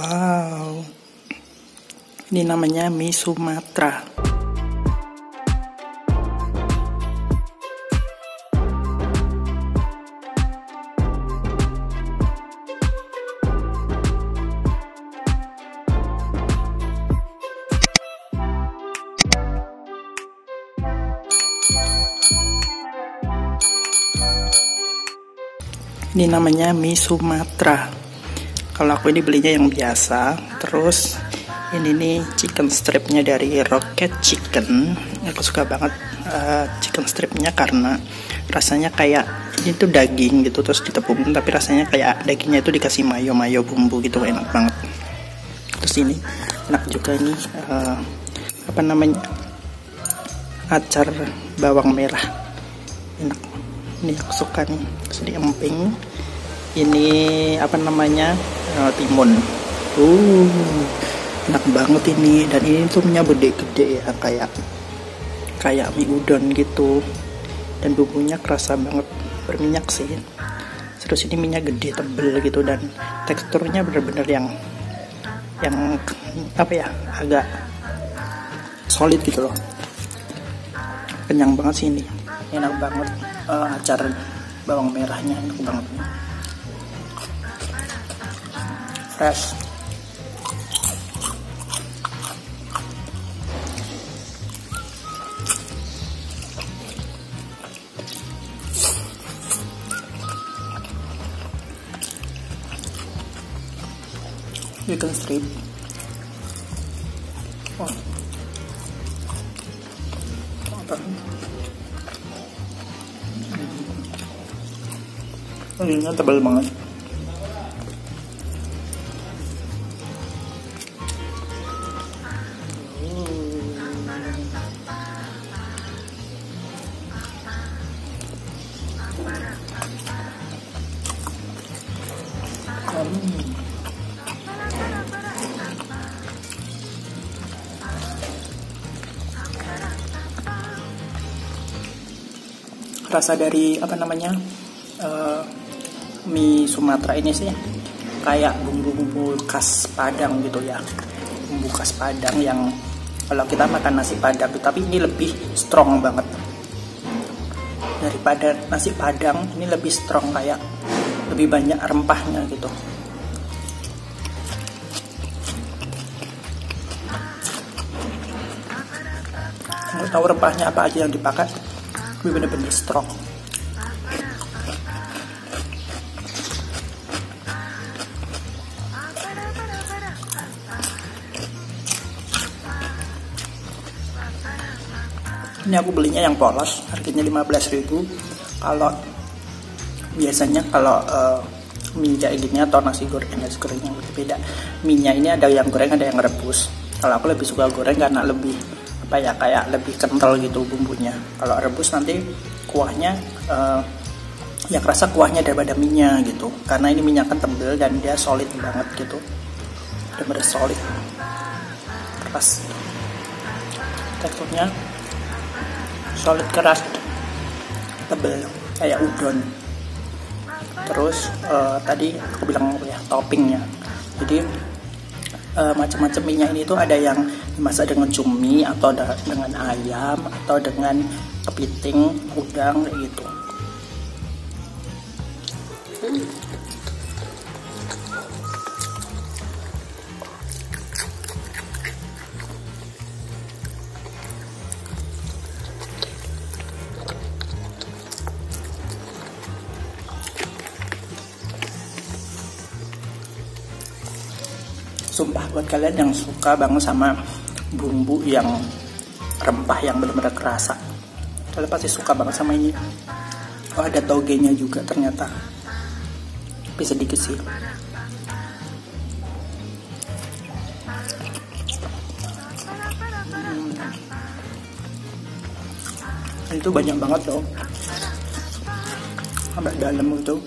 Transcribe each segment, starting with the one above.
Wow, ini namanya mie Sumatera. Ini namanya mie Sumatera. Kalau aku ini belinya yang biasa. Terus ini nih chicken stripnya dari Rocket Chicken. Aku suka banget chicken stripnya karena rasanya kayak itu daging gitu terus ditepung, tapi rasanya kayak dagingnya itu dikasih mayo-mayo bumbu gitu, enak banget. Terus ini enak juga nih apa namanya, acar bawang merah, enak. Ini aku suka nih. Terus di emping ini apa namanya, timun. Enak banget ini. Dan ini tuh minyak gede-gede ya, kayak mie udon gitu, dan bumbunya kerasa banget, berminyak sih. Terus ini minyak gede tebel gitu, dan teksturnya bener-bener yang apa ya, agak solid gitu loh. Kenyang banget sih ini, enak banget. Acar bawang merahnya enak banget, fresh. Chicken strip, dagingnya tebal banget. Rasa dari apa namanya, mie Sumatera ini sih kayak bumbu-bumbu khas Padang gitu ya, bumbu khas Padang yang kalau kita makan nasi Padang, tapi ini lebih strong banget daripada nasi Padang. Ini lebih strong, kayak lebih banyak rempahnya gitu. Nggak tahu rempahnya apa aja yang dipakai, tapi bener-bener strong. Ini aku belinya yang polos, harganya 15.000. Kalau biasanya kalau mie kayak gini atau nasi goreng yang berbeda, minyak ini ada yang goreng ada yang rebus. Kalau aku lebih suka goreng karena lebih apa ya, kayak lebih kental gitu bumbunya. Kalau rebus nanti kuahnya ya kerasa kuahnya daripada minyak gitu, karena ini minyak kan tebel dan dia solid banget gitu, bener-bener solid, keras teksturnya, solid, keras, tebel kayak udon. Terus tadi aku bilang ya toppingnya, jadi macam-macam minyak ini tuh ada yang dimasak dengan cumi atau dengan ayam atau dengan kepiting, udang kayak gitu. Sumpah, buat kalian yang suka banget sama bumbu yang rempah yang benar-benar kerasa, kalian pasti suka banget sama ini. Oh, ada togenya juga ternyata, tapi sedikit sih. Itu banyak banget loh, sampai dalam itu.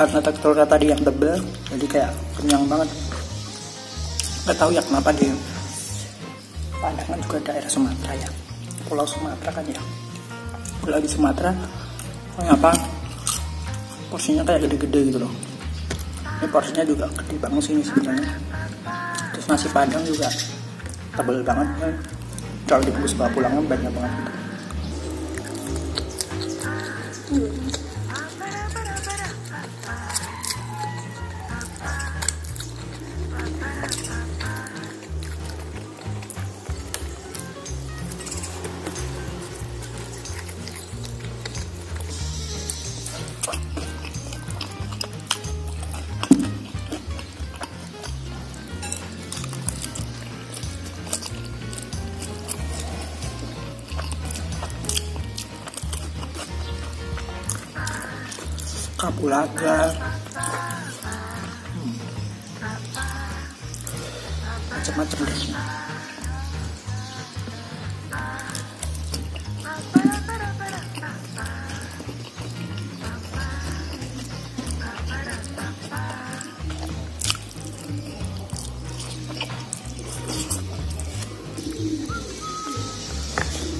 Karena teksturnya tadi yang tebal, jadi kayak kenyang banget. Gak tahu ya kenapa di Padang kan juga daerah Sumatera ya, pulau Sumatera kan ya, pulau di Sumatera kenapa porsinya kayak gede-gede gitu loh. Ini porsinya juga gede banget sih ini sebenarnya. Terus nasi padang juga tebal banget kan. Kalau dibungkus bawa pulangnya banyak banget gitu. Kapulaga, macam-macam deh.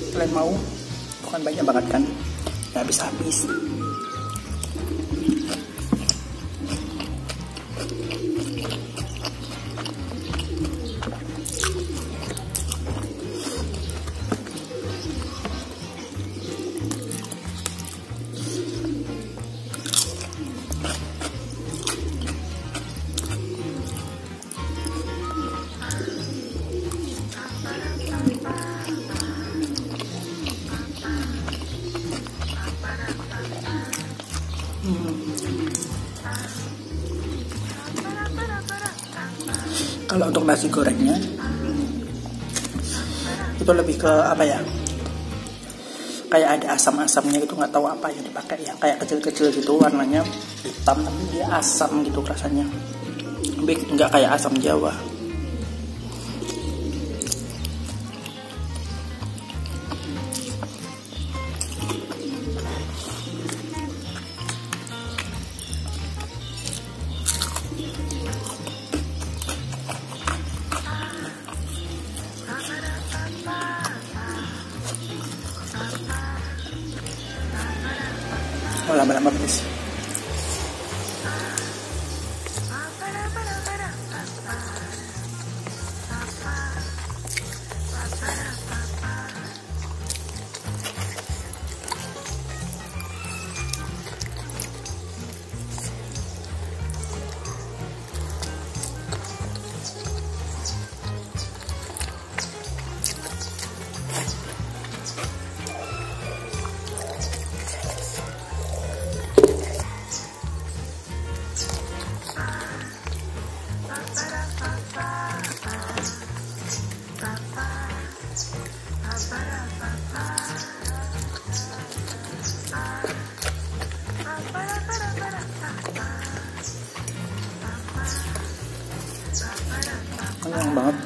Kalian mau? Bukan banyak banget kan? Nggak habis-habis. Kalau untuk nasi gorengnya itu lebih ke apa ya, kayak ada asam-asamnya gitu, nggak tahu apa yang dipakai ya, kayak kecil-kecil gitu, warnanya hitam tapi dia asam gitu rasanya, nggak kayak asam Jawa. Lama-lama pedes. Kenyang banget.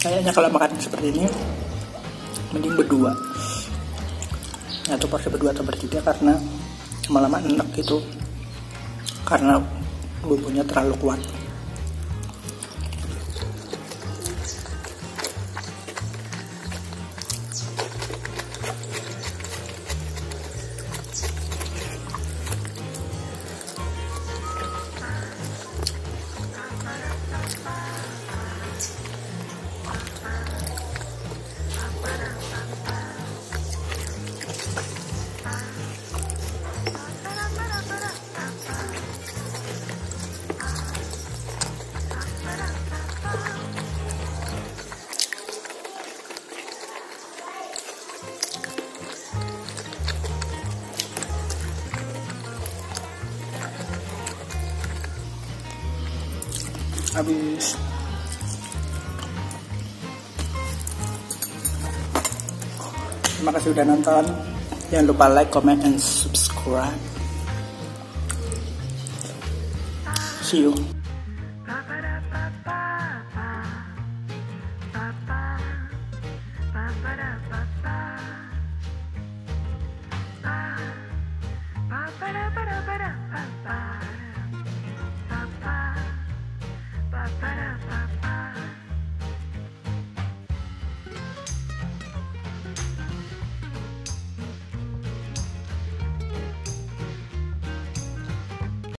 Kayaknya kalau makan seperti ini mending berdua, satu porsi berdua atau bertiga, karena lama-lama enak gitu, karena bumbunya terlalu kuat. Habis. Terima kasih udah nonton. Jangan lupa like, comment, and subscribe. See you.